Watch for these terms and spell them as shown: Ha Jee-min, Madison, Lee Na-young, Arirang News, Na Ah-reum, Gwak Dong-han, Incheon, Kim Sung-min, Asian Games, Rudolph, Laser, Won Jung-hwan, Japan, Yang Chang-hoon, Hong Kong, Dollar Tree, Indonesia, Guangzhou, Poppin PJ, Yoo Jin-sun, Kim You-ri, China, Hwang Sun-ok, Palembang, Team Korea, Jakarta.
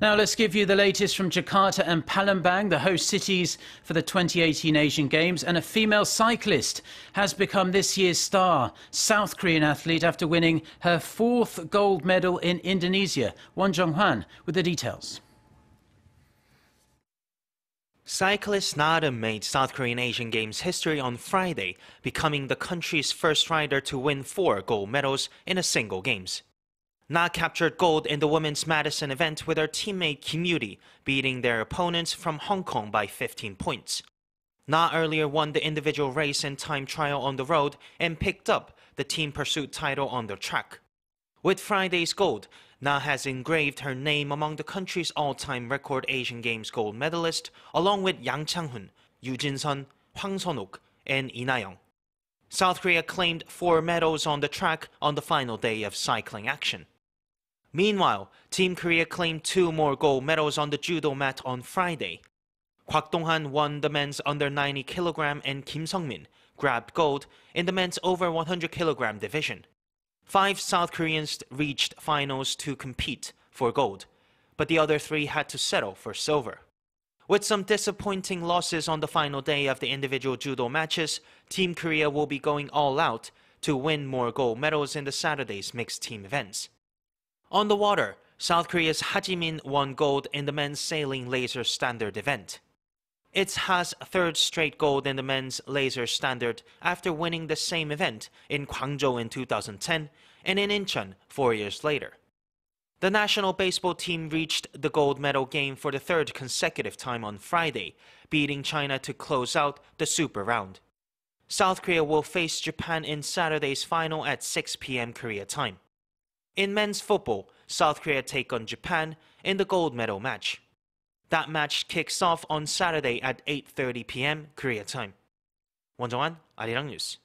Now let's give you the latest from Jakarta and Palembang, the host cities for the 2018 Asian Games. And a female cyclist has become this year's star, South Korean athlete, after winning her 4th gold medal in Indonesia. Won Jung-hwan with the details. Cyclist Na Ah-reum made South Korean Asian Games history on Friday, becoming the country's first rider to win 4 gold medals in a single Games. Na captured gold in the women's Madison event with her teammate Kim You-ri, beating their opponents from Hong Kong by 15 points. Na earlier won the individual race and time trial on the road and picked up the team pursuit title on the track. With Friday's gold, Na has engraved her name among the country's all-time record Asian Games gold medalist, along with Yang Chang-hoon, Yoo Jin-sun, Hwang Sun-ok, and Lee Na-young. South Korea claimed 4 medals on the track on the final day of cycling action. Meanwhile, Team Korea claimed 2 more gold medals on the judo mat on Friday. Gwak Dong-han won the men's under 90 kg and Kim Sung-min grabbed gold in the men's over 100 kg division. 5 South Koreans reached finals to compete for gold, but the other 3 had to settle for silver. With some disappointing losses on the final day of the individual judo matches, Team Korea will be going all out to win more gold medals in the Saturday's mixed team events. On the water, South Korea's Ha Jee-min won gold in the men's sailing laser standard event. It's Ha's 3rd straight gold in the men's laser standard after winning the same event in Guangzhou in 2010 and in Incheon 4 years later. The national baseball team reached the gold medal game for the 3rd consecutive time on Friday, beating China to close out the super round. South Korea will face Japan in Saturday's final at 6 p.m. Korea time. In men's football, South Korea take on Japan in the gold medal match. That match kicks off on Saturday at 8:30 p.m. Korea time. Won Jung-hwan, Arirang News.